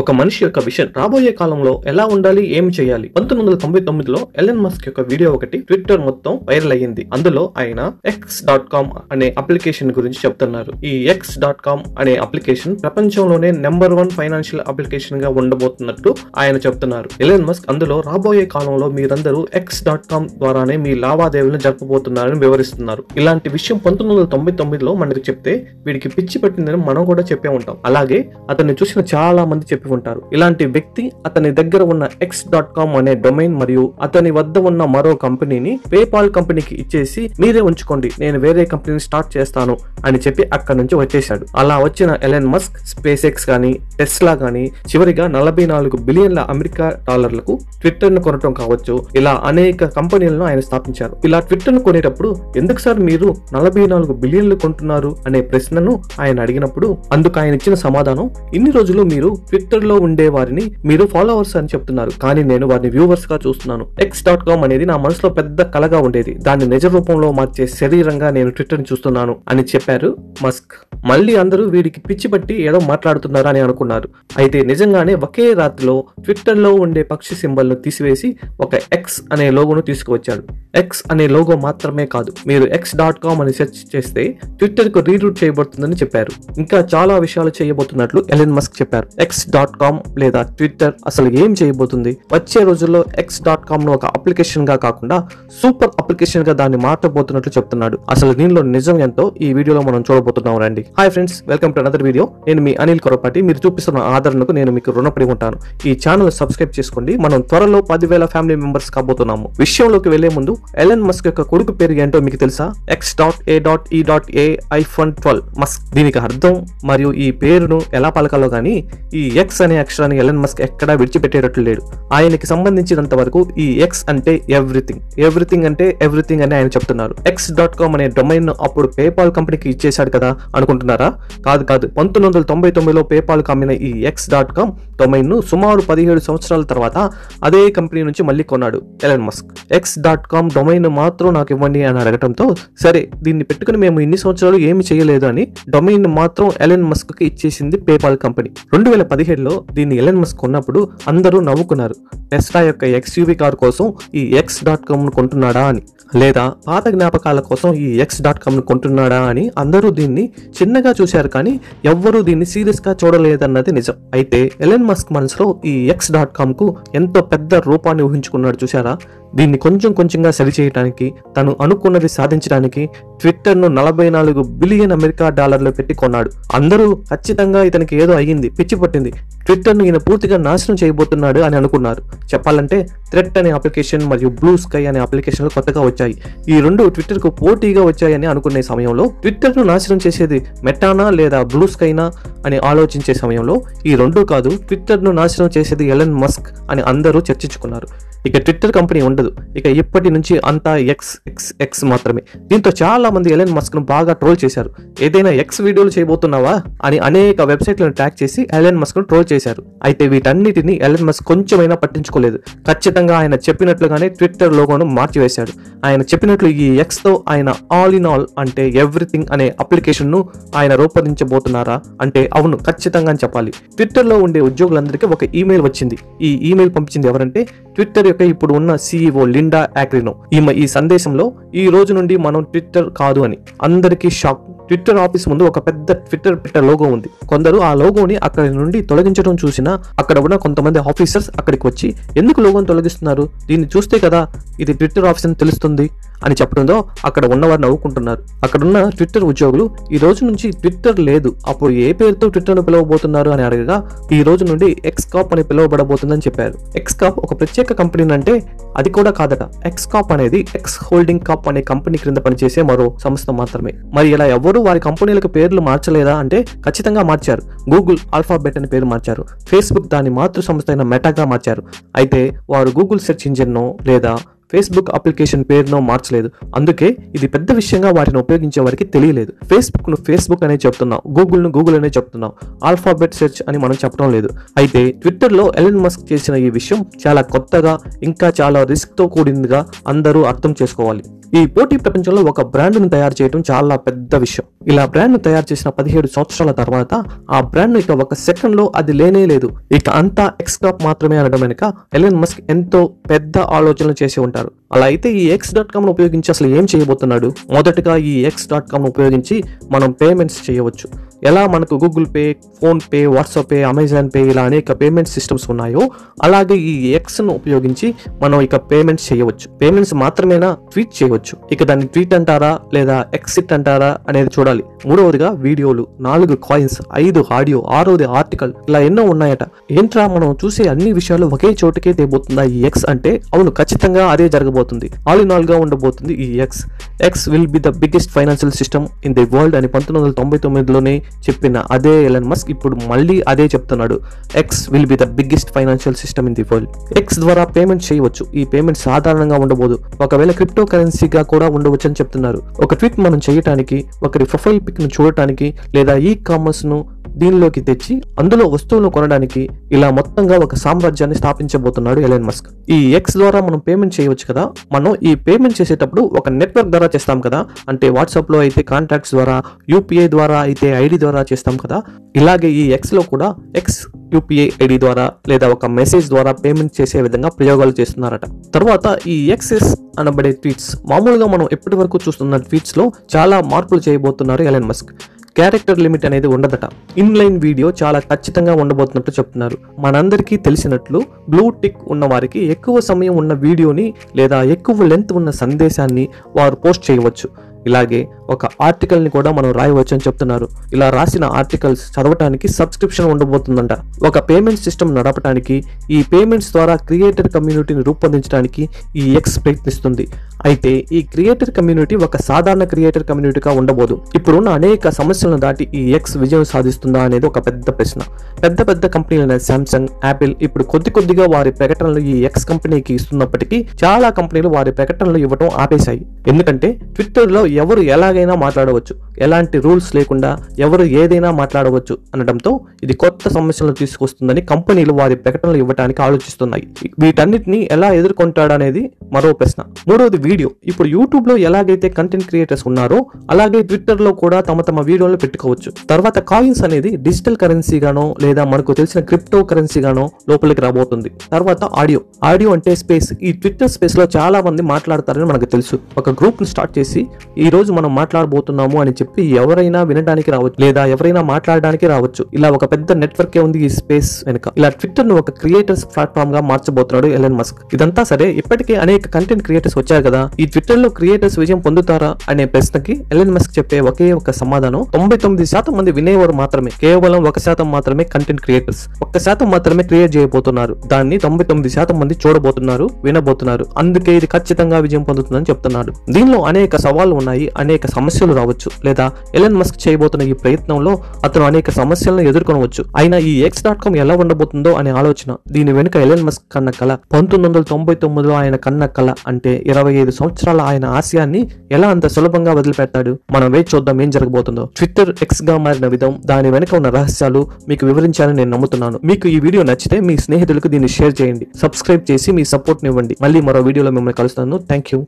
ఒక మనిషి యొక్క విషన్ రాబోయే కాలంలో ఎలా ఉండాలి, ఏమి చేయాలి. 1999లో ఎలన్ మస్క్ యొక్క వీడియో ఒకటి ట్విట్టర్ మొత్తం వైరల్ అయ్యింది. అందులో ఆయన X.com అనే అప్లికేషన్ గురించి చెప్తున్నారు. ఈ X.com అనే అప్లికేషన్ ప్రపంచంలోనే #1 ఫైనాన్షియల్ అప్లికేషన్ గా ఉండబోతున్నట్టు ఆయన చెప్తున్నారు. ఎలన్ మస్క్ అందులో రాబోయే కాలంలో మీరందరూ X.com ద్వారానే మీ లావాదేవీలను జరపబోతున్నారని వివరిస్తున్నారు. ఇలాంటి విషయం 1999లో మనకి చెప్తే వీడికి పిచ్చి పట్టిందని మనం కూడా చెప్పే ఉంటాం. అలాగే అతన్ని చూసిన చాలా మంది ఉంటారు. ఇలాంటి వ్యక్తి అతని దగ్గర ఉన్న X.com అనే డొమైన్ మరియు అతని వద్ద ఉన్న మరో కంపెనీని PayPal కంపెనీకి ఇచ్చేసి మీరే ఉంచుకోండి, నేను వేరే కంపెనీ స్టార్ట్ చేస్తాను అని చెప్పి అక్కడ నుంచి వచ్చేశాడు. అలా వచ్చిన ఎలన్ మస్క్ SpaceX గానీ టెస్లా గానీ చివరిగా $44 బిలియన్ల అమెరికా డాలర్లకు ట్విట్టర్ ను కొనటం కావచ్చు. ఇలా అనేక కంపెనీలను ఆయన స్థాపించారు. ఇలా ట్విట్టర్ ను కొనేటప్పుడు ఎందుకు సార్ మీరు 44 బిలియన్లు కొంటున్నారు అనే ప్రశ్నను ఆయన అడిగినప్పుడు అందుకు ఆయన ఇచ్చిన సమాధానం, ఇన్ని రోజులు మీరు ట్విట్టర్ లో ఉండే వారిని మీరు ఫాలోవర్స్ అని చెప్తున్నారు, కానీ నేను వారిని వ్యూవర్స్ గా చూస్తున్నాను. X.com అనేది నా మనసులో పెద్ద కలగా ఉండేది, దాన్ని నిజ రూపంలో మార్చే శరీరంగా నేను ట్విట్టర్ ని చూస్తున్నాను అని చెప్పారు మస్క్. మళ్ళీ అందరూ వీడికి పిచ్చి పట్టి ఏదో మాట్లాడుతున్నారా అని అనుకున్నారు. అయితే నిజంగానే ఒకే రాత్రిలో ట్విట్టర్ లో ఉండే పక్షి సింబల్ ను తీసివేసి ఒక X అనే లోగోను తీసుకువచ్చాడు. X అనే లోగో మాత్రమే కాదు, మీరు X.com అని సెర్చ్ చేస్తే ట్విట్టర్ కు రీరూట్ చేయబడుతుందని చెప్పారు. ఇంకా చాలా విషయాలు చేయబోతున్నట్లు ఎలన్ మస్క్ చెప్పారు. X.com లేదా ట్విట్టర్ అసలు ఏం చేయబోతుంది? వచ్చే రోజుల్లో X.com ను ఒక అప్లికేషన్ గా కాకుండా సూపర్ అప్లికేషన్ గా దాన్ని మార్చబోతున్నట్లు చెప్తున్నాడు. అసలు దీనిలో నిజం ఎంతో ఈ వీడియోలో మనం చూడబోతున్నాం రండి. Hi friends, welcome to another video. నేను మీ అనిల్ కొరపాటి. మీరు చూపిస్తున్న ఆదరణకు నేను మీకు రుణపడి ఉంటాను. ఈ ఛానల్ సబ్స్క్రైబ్ చేసుకోండి. మనం త్వరలో 10,000 ఫ్యామిలీ మెంబర్స్ కాబోతున్నాము. విషయంలోకి వెళ్లే ముందు ఎలన్ మస్క్ యొక్క కొడుకు పేరు ఏంటో మీకు తెలుసా? X.A.E.A-12 Musk. దీనికి అర్థం మరియు ఈ పేరును ఎలా పలకాలో గానీ ఈ X అనే అక్షరాన్ని ఎలన్ మస్క్ ఎక్కడా విడిచిపెట్టేటట్లు లేడు. ఆయనకి సంబంధించినంత వరకు ఈ X అంటే ఎవ్రీథింగ్ అని ఆయన చెప్తున్నారు. X.com అనే డొమైన్ ను అప్పుడు PayPal కంపెనీకి ఇచ్చేశాడు కదా అనుకుంటున్నారా? కాదు 1999లో PayPal అమ్మిన ఈ X.com డొమైన్ ను సుమారు 17 సంవత్సరాల తర్వాత అదే కంపెనీ నుంచి మళ్ళీ కొన్నాడు ఎలన్ మస్క్. X.com డొమైన్ మాత్రం నాకు ఇవ్వండి అని అడగటంతో సరే దీన్ని పెట్టుకుని మేము ఇన్ని సంవత్సరాలు ఏమి చేయలేదు అని డొమైన్ మాత్రం ఎలన్ మస్క్ కి ఇచ్చేసింది PayPal కంపెనీ. 2017లో దీన్ని ఎలన్ మస్క్ కొన్నప్పుడు అందరూ నవ్వుకున్నారు. టెస్లా యొక్క XUV కార్ కోసం ఈ X.com ను కొంటున్నాడా అని, లేదా పాత జ్ఞాపకాల కోసం ఈ X.com ను కొంటున్నాడా అని అందరూ దీన్ని చిన్నగా చూశారు. కానీ ఎవ్వరూ దీన్ని సీరియస్ గా చూడలేదన్నది నిజం. అయితే ఎలన్ మస్క్ మనసులో ఈ X.com కు ఎంతో పెద్ద రూపాన్ని ఊహించుకున్నాడు చూశారా. దీన్ని కొంచెం కొంచెంగా సరిచేయడానికి, తను అనుకున్నది సాధించడానికి ట్విట్టర్ ను $44 బిలియన్ అమెరికా డాలర్లు పెట్టి కొన్నాడు. అందరూ ఖచ్చితంగా ఇతనికి ఏదో అయ్యింది, పిచ్చి పట్టింది, ట్విట్టర్ ను ఈయన పూర్తిగా నాశనం చేయబోతున్నాడు అని అనుకున్నారు. చెప్పాలంటే థ్రెట్ అనే అప్లికేషన్ మరియు బ్లూ స్కై అనే అప్లికేషన్లు కొత్తగా వచ్చాయి. ఈ రెండు ట్విట్టర్ కు పోటీగా వచ్చాయని అనుకునే సమయంలో, ట్విట్టర్ ను నాశనం చేసేది మెటానా లేదా బ్లూ స్కైనా అని ఆలోచించే సమయంలో, ఈ రెండూ కాదు, ట్విట్టర్ ను నాశనం చేసేది ఎలన్ మస్క్ అని అందరూ చర్చించుకున్నారు. ఇక ట్విట్టర్ కంపెనీ ఉండదు, ఇక ఇప్పటి నుంచి అంతా X మాత్రమే. దీంతో చాలా మంది ఎలన్ మస్క్ ను బాగా ట్రోల్ చేశారు. ఏదైనా X వీడియోలు చేయబోతున్నావా అని అనేక వెబ్సైట్లను ట్యాగ్ చేసి ఎలన్ మస్క్ ను ట్రోల్ చేశారు. అయితే వీటన్నిటిని ఎలన్ మస్క్ కొంచెమైనా పట్టించుకోలేదు. ఖచ్చితంగా ఆయన చెప్పినట్లుగానే ట్విట్టర్ లోగోను మార్చివేశాడు. ఆయన చెప్పినట్లు ఈ X తో ఆయన ఆల్ ఇన్ ఆల్ అంటే ఎవ్రీథింగ్ అనే అప్లికేషన్ ను ఆయన రూపొందించబోతున్నారా అంటే అవును, ఖచ్చితంగా అని చెప్పాలి. ట్విట్టర్ లో ఉండే ఉద్యోగులందరికీ ఒక ఈమెయిల్ వచ్చింది. ఈ ఈమెయిల్ పంపించింది ఎవరంటే ట్విట్టర్ యొక్క ఇప్పుడు ఉన్న CEO లిండా యాక్రినో. ఈమె ఈ సందేశంలో ఈ రోజు నుండి మనం ట్విట్టర్ కాదు అని. అందరికీ షాక్. ట్విట్టర్ ఆఫీస్ ముందు ఒక పెద్ద ట్విట్టర్ పెట్ట లోగో ఉంది. కొందరు ఆ లోగోని అక్కడి నుండి తొలగించడం చూసినా అక్కడ ఉన్న కొంతమంది ఆఫీసర్స్ అక్కడికి వచ్చి ఎందుకు లోగోని తొలగిస్తున్నారు, దీన్ని చూస్తే కదా ఇది ట్విట్టర్ ఆఫీస్ అని తెలుస్తుంది అని చెప్పడంతో అక్కడ ఉన్నవారు నవ్వుకుంటున్నారు. అక్కడున్న ట్విట్టర్ ఉద్యోగులు ఈ రోజు నుంచి ట్విట్టర్ లేదు, అప్పుడు ఏ పేరుతో ట్విట్టర్ ను పిలవబోతున్నారు అని అడగగా ఈ రోజు నుండి X Corp అని పిలువబడబోతుందని చెప్పారు. X Corp ఒక ప్రత్యేక కంపెనీ అంటే అది కూడా కాదట. X Corp అనేది X హోల్డింగ్ కాప్ అనే కంపెనీ క్రింద పనిచేసే మరో సంస్థ మాత్రమే. మరి ఇలా ఎవరు వారి కంపెనీలకు పేర్లు మార్చలేదా అంటే ఖచ్చితంగా మార్చారు. గూగుల్ ఆల్ఫాబెట్ అని పేరు మార్చారు. Facebook దాని మాతృ సంస్థ అయిన మెటాగా మార్చారు. అయితే వారు గూగుల్ సెర్చ్ ఇంజిన్ లేదా ఫేస్బుక్ అప్లికేషన్ పేరునో మార్చలేదు. అందుకే ఇది పెద్ద విషయంగా వాటిని ఉపయోగించే వారికి తెలియలేదు. ఫేస్బుక్ను ఫేస్బుక్ అనే చెప్తున్నాం, గూగుల్ను గూగుల్ అనే చెప్తున్నాం, ఆల్ఫాబెట్ సెర్చ్ అని మనం చెప్పడం లేదు. అయితే ట్విట్టర్లో ఎలన్ మస్క్ చేసిన ఈ విషయం చాలా కొత్తగా, ఇంకా చాలా రిస్క్తో కూడిందిగా అందరూ అర్థం చేసుకోవాలి. ఈ పోటీ ప్రపంచంలో ఒక బ్రాండ్ను తయారు చేయడం చాలా పెద్ద విషయం. ఇలా బ్రాండ్ను తయారు చేసిన 17 సంవత్సరాల తర్వాత ఆ బ్రాండ్ను ఇక ఒక సెకండ్లో అది లేనే లేదు. ఇక అంతా ఎక్స్ కాప్ మాత్రమే అనడం వెనుక ఎలన్ మస్క్ ఎంతో పెద్ద ఆలోచనలు చేసి ఉంటారు. అలా అయితే ఈ X.com ఉపయోగించి అసలు ఏం చేయబోతున్నాడు? మొదటగా ఈ X.com ఉపయోగించి మనం పేమెంట్స్ చేయవచ్చు. ఎలా మనకు Google pay, phone pay, WhatsApp pay, Amazon pay ఇలా అనేక పేమెంట్ సిస్టమ్స్ ఉన్నాయో అలాగే ఈ ఎక్స్ను ఉపయోగించి మనం ఇక పేమెంట్స్ చేయవచ్చు. పేమెంట్స్ మాత్రమేనా? ట్వీట్ చేయవచ్చు. ఇక దాన్ని ట్వీట్ అంటారా లేదా ఎక్సిట్ అంటారా అనేది చూడాలి. మూడవదిగా వీడియోలు, 4 కాయిన్స్, 5 ఆడియో, 6ది ఆర్టికల్ ఇలా ఎన్నో ఉన్నాయట. ఏంట్రా మనం చూసే అన్ని విషయాలు ఒకే చోటుకే తేబోతుందా ఈ ఎక్స్ అంటే? అవును, ఖచ్చితంగా అదే జరగబోతుంది. ఆల్ ఇన్ ఆల్ గా ఉండబోతుంది ఈ X. X will be the biggest financial system in the world అని 1999లోనే చెప్పిన అదే ఎలన్ మస్క్ ఇప్పుడు మళ్ళీ అదే చెప్తున్నాడు. X will be the biggest financial system in the world. X ద్వారా పేమెంట్ చేయవచ్చు. ఈ పేమెంట్ సాధారణంగా ఉండబోదు, ఒకవేళ క్రిప్టో కరెన్సీగా కూడా ఉండవచ్చు అని చెప్తున్నారు. ఒక ట్వీట్ మనం చేయటానికి, ఒకరి ప్రొఫైల్ పిక్ ను చూడటానికి, లేదా ఈ కామర్స్ ను దీనిలోకి తెచ్చి అందులో వస్తువులను కొనడానికి ఇలా మొత్తంగా ఒక సామ్రాజ్యాన్ని స్థాపించబోతున్నాడు ఎలన్ మస్క్. ఈ ఎక్స్ ద్వారా మనం పేమెంట్ చేయవచ్చు కదా. మనం ఈ పేమెంట్ చేసేటప్పుడు ఒక నెట్వర్క్ ద్వారా చేస్తాం కదా, అంటే వాట్సాప్లో అయితే కాంటాక్ట్స్ ద్వారా, UPA ద్వారా అయితే ఐడి ద్వారా చేస్తాం కదా. ఇలాగే ఈ ఎక్స్లో కూడా XUPA ఐడి ద్వారా లేదా ఒక మెసేజ్ ద్వారా పేమెంట్ చేసే విధంగా ప్రయోగాలు చేస్తున్నారట. తర్వాత ఈ ఎక్సెస్ అనబడే ట్వీట్స్, మామూలుగా మనం ఎప్పటి వరకు చూస్తున్న ట్వీట్స్లో చాలా మార్పులు చేయబోతున్నారు ఎలన్ మస్క్. క్యారెక్టర్ లిమిట్ అనేది ఉండదట. ఇన్లైన్ వీడియో చాలా ఖచ్చితంగా ఉండబోతున్నట్టు చెప్తున్నారు. మనందరికీ తెలిసినట్లు బ్లూ టిక్ ఉన్న వారికి ఎక్కువ సమయం ఉన్న వీడియోని లేదా ఎక్కువ లెంత్ ఉన్న సందేశాన్ని వారు పోస్ట్ చేయవచ్చు. ఇలాగే ఒక ఆర్టికల్ని కూడా మనం రాయవచ్చు అని చెప్తున్నారు. ఇలా రాసిన ఆర్టికల్స్ చదవటానికి సబ్స్క్రిప్షన్ ఉండబోతుందంట. ఒక పేమెంట్ సిస్టమ్ నడపడానికి, ఈ పేమెంట్స్ ద్వారా క్రియేటర్ కమ్యూనిటీని రూపొందించడానికి ఈ ఎక్స్ ప్రయత్నిస్తుంది. అయితే ఈ క్రియేటర్ కమ్యూనిటీ ఒక సాధారణ క్రియేటర్ కమ్యూనిటీగా ఉండబోదు. ఇప్పుడున్న అనేక సమస్యలను దాటి ఈ ఎక్స్ విజయం సాధిస్తుందా అనేది ఒక పెద్ద ప్రశ్న. పెద్ద పెద్ద కంపెనీలైన Samsung, Apple ఇప్పుడు కొద్దిగా వారి ప్రకటనలు ఈ ఎక్స్ కంపెనీకి ఇస్తున్నప్పటికీ చాలా కంపెనీలు వారి ప్రకటనలు ఇవ్వడం ఆపేశాయి. ఎందుకంటే ట్విట్టర్లో ఎవరు ఎలాగైనా మాట్లాడవచ్చు, ఎలాంటి రూల్స్ లేకుండా ఎవరు ఏదైనా మాట్లాడవచ్చు అనడంతో ఇది కొత్త సమస్యలను తీసుకొస్తుందని కంపెనీలు వారి ప్రకటనలు ఇవ్వడానికి ఆలోచిస్తున్నాయి. వీటన్నిటిని ఎలా ఎదుర్కొంటాడనేది మరో ప్రశ్న. మూడవది వీడియో. ఇప్పుడు యూట్యూబ్లో ఎలాగైతే కంటెంట్ క్రియేటర్స్ ఉన్నారో అలాగే ట్విట్టర్లో కూడా తమ వీడియోలను పెట్టుకోవచ్చు. తర్వాత కాయిన్స్ అనేది డిజిటల్ కరెన్సీగానో లేదా మనకు తెలిసిన క్రిప్టో కరెన్సీగానో లోపలికి రాబోతుంది. తర్వాత ఆడియో అంటే స్పేస్. ఈ ట్విట్టర్ స్పేస్ లో చాలా మంది మాట్లాడతారని మనకు తెలుసు. ఒక గ్రూప్ ను స్టార్ట్ చేసి ఈ రోజు మనం మాట్లాడబోతున్నాము అని చెప్పి ఎవరైనా వినడానికి రావచ్చు లేదా ఎవరైనా మాట్లాడడానికి రావచ్చు. ఇలా ఒక పెద్ద నెట్వర్క్ ఉంది ఈ స్పేస్ వెనుక. ఇలా ట్విట్టర్ ను ఒక క్రియేటర్స్ ప్లాట్ఫామ్ గా మార్చబోతున్నాడు ఎలన్ మస్క్. ఇదంతా సరే, ఇప్పటికే అనేక కంటెంట్ క్రియేటర్స్ వచ్చారు కదా, ఈ ట్విట్టర్ లో క్రియేటర్స్ విజయం పొందుతారా అనే ప్రశ్నకి ఎలన్ మస్క్ చెప్పే ఒకే ఒక సమాధానం, 99% మంది వినేవారు మాత్రమే. కేవలం 1% మాత్రమే కంటెంట్ క్రియేటర్స్, 1% మాత్రమే క్రియేట్ చేయబోతున్నారు. దాన్ని 99% మంది చూడబోతున్నారు, వినబోతున్నారు. అందుకే ఇది ఖచ్చితంగా విజయం పొందుతుందని చెప్తున్నాడు. దీనిలో అనేక సవాళ్లు ఉన్నాయి, అనేక సమస్యలు రావచ్చు, లేదా ఎలన్ మస్క్ చేయబోతున్న ఈ ప్రయత్నంలో అతను అనేక సమస్యలను ఎదుర్కొనవచ్చు. అయినా ఈ X.com ఎలా ఉండబోతుందో అనే ఆలోచన, దీని వెనుక ఎలన్ మస్క్ కన్న కళ, 1999లో ఆయన కన్న కళ, అంటే 25 సంవత్సరాల ఆయన ఆశయాన్ని ఎలా అంత సులభంగా వదిలిపెట్టాడు? మనం వేచి చూద్దాం ఏం జరగబోతుందో. ట్విట్టర్ ఎక్స్ గా మారిన విధం, దాని వెనుక ఉన్న రహస్యాలు మీకు వివరించాలని నేను నమ్ముతున్నాను. మీకు ఈ వీడియో నచ్చితే మీ స్నేహితులకు దీన్ని షేర్ చేయండి, సబ్స్క్రైబ్ చేసి మీ సపోర్ట్ ఇవ్వండి. మళ్ళీ మరో వీడియోలో మిమ్మల్ని కలుస్తాను. Thank you.